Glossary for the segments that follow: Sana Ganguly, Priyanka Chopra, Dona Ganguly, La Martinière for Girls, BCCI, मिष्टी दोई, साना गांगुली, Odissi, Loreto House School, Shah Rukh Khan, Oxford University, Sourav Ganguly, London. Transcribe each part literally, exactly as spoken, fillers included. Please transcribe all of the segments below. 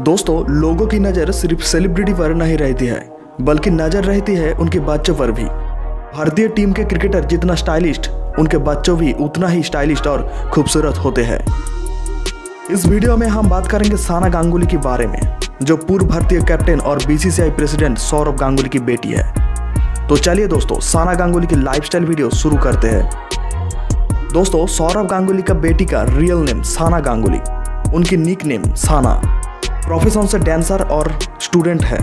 दोस्तों, लोगों की नज़र सिर्फ सेलिब्रिटी पर नहीं रहती है, बल्कि नज़र रहती है उनके बच्चों पर भी। भारतीय टीम के क्रिकेटर जितना स्टाइलिस्ट, उनके बच्चों भी उतना ही स्टाइलिस्ट और खूबसूरत होते हैं। इस वीडियो में हम बात करेंगे साना गांगुली के बारे में, जो पूर्व भारतीय कैप्टन और बीसीसीआई प्रेसिडेंट सौरव गांगुली की बेटी है। तो चलिए दोस्तों, साना गांगुली की लाइफस्टाइल वीडियो शुरू करते हैं। दोस्तों, सौरव गांगुली का बेटी का रियल नेम साना गांगुली, उनकी निक नेम साना। प्रोफेशन से डांसर और स्टूडेंट है।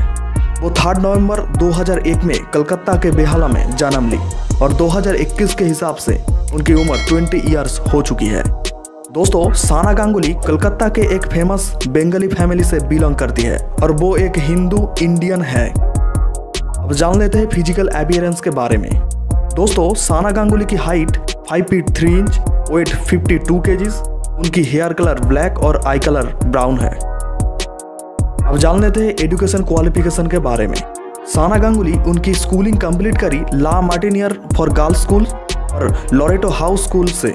वो तीन नवंबर दो हज़ार एक में कलकत्ता के बेहाला में जन्म ली और दो हज़ार इक्कीस के हिसाब से उनकी उम्र बीस इयर्स हो चुकी है। दोस्तों, साना गांगुली कलकत्ता के एक फेमस बंगाली फैमिली से बिलोंग करती है और वो एक हिंदू इंडियन है। अब जान लेते हैं फिजिकल अपीयरेंस के बारे में। दोस्तों, साना गांगुली की हाइट पाँच फीट तीन इंच, वेट बावन केजीज, उनकी हेयर कलर ब्लैक और आई कलर ब्राउन है। अब जान लेते हैं एजुकेशन क्वालिफिकेशन के बारे में। साना गांगुली उनकी स्कूलिंग कंप्लीट करी La Martiniere for girls school और लोरेटो हाउस स्कूल से,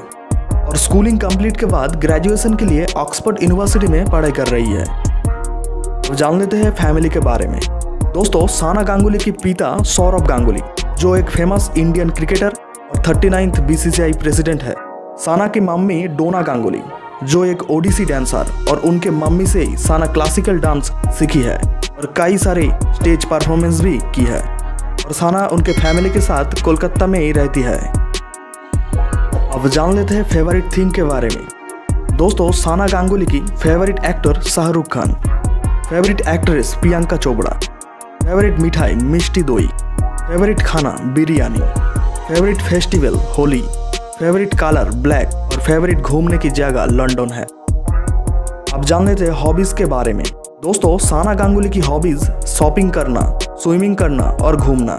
और स्कूलिंग कंप्लीट के बाद ग्रेजुएशन के लिए ऑक्सफोर्ड यूनिवर्सिटी में पढ़ाई कर रही है। अब जान लेते हैं फैमिली के बारे में। दोस्तों, साना गांगुली के पिता सौरव गांगुली, जो एक फेमस इंडियन क्रिकेटर और थर्टी नाइन्थ बीसीसीआई प्रेसिडेंट है। साना की मम्मी डोना गांगुली, जो एक ओडिसी डांसर, और उनके मम्मी से ही साना क्लासिकल डांस सीखी है और कई सारे स्टेज परफॉर्मेंस भी की है। और साना उनके फैमिली के साथ कोलकाता में ही रहती है। अब जान लेते हैं फेवरेट थीम के बारे में। दोस्तों, साना गांगुली की favourite actor Shahrukh Khan, favourite actress Priyanka Chopra, favourite मिठाई मिष्टी दोई, फेवरेट खाना biryani, favourite festival Holi, favourite colour black और फेवरेट घूमने की जगह लंदन है। अब जान लेते हैं हॉबीज के बारे में। दोस्तों, साना गांगुली की हॉबीज शॉपिंग करना, स्विमिंग करना और घूमना।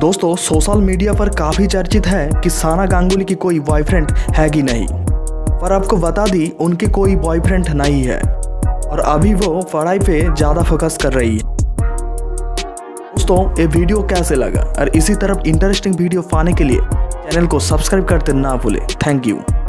दोस्तों, सोशल मीडिया पर काफी चर्चित है कि साना गांगुली की कोई बॉयफ्रेंड है कि नहीं, पर आपको बता दी उनके कोई बॉयफ्रेंड नहीं है और अभी वो पढ़ाई पे ज्यादा फोकस कर रही है। दोस्तों, ये वीडियो कैसे लगा और इसी तरफ इंटरेस्टिंग वीडियो पाने के लिए चैनल को सब्सक्राइब करते ना भूले। Thank you.